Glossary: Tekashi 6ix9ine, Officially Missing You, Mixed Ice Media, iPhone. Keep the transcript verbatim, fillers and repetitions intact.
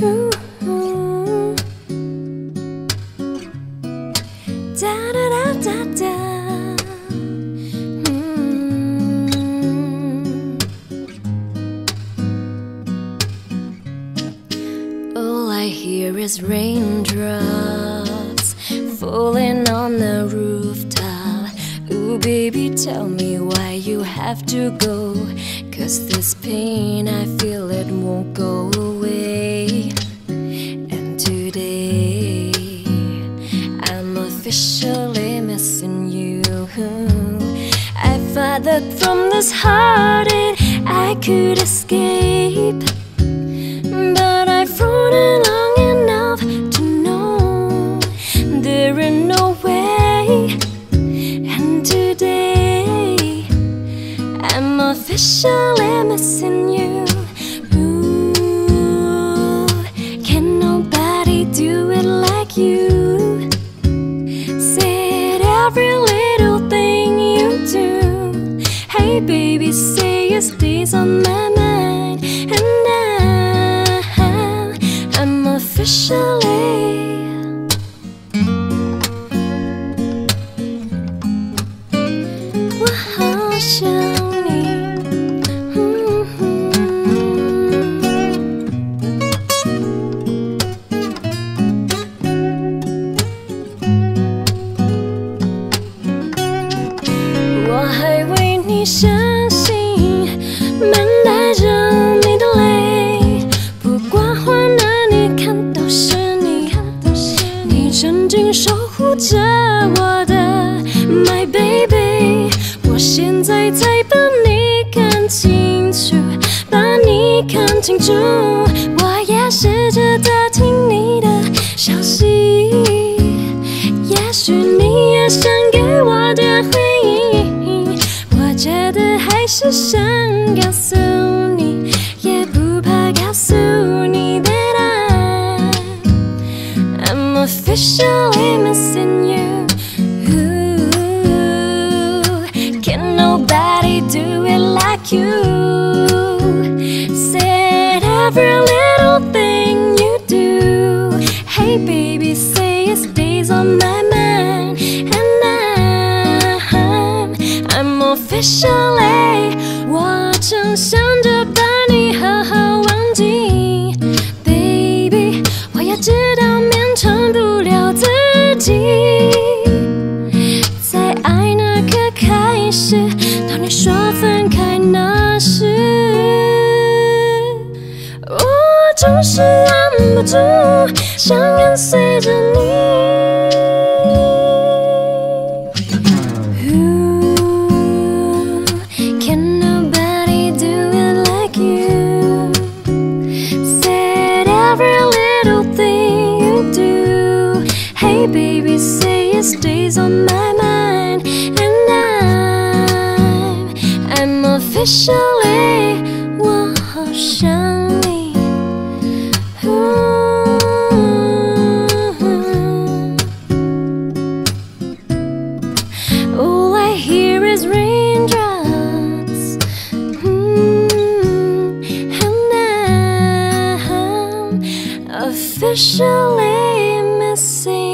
All I hear is raindrops falling on the rooftop. Ooh, baby, tell me why you have to go, 'cause this pain, I feel it won't go away. And today I'm officially missing you. I thought that from this heartache I could escape, but I've thrown it long enough to know there ain't no way. And today I'm officially missing you. Ooh, can nobody do it like you? Said every little thing you do. Hey baby, say it stays on my mind. And officially我还为你相信，满带着你的泪，不管花哪里看。 曾经守护着我的 my baby， 我现在才把你看清楚，把你看清楚。我也试着打听你的消息，也许你也想给我的回应。我觉得还是想告诉你，也不怕告诉你的。 I'm officially missing you. Ooh, can nobody do it like you? Said every little thing you do. Hey baby, say it stays on my mind. And I'm, I'm officially 我正想着把你好好忘记 ，baby， 我也知道面。 成不了自己，在爱那刻开始，当你说分开那时，我总是忍不住想跟随着你。Ooh, can nobody do it like you? Said every little thing. Hey baby, say it stays on my mind. And I'm, I'm officially 我好想你。Ooh, all I hear is raindrops. Mm, and I'm officially missing you.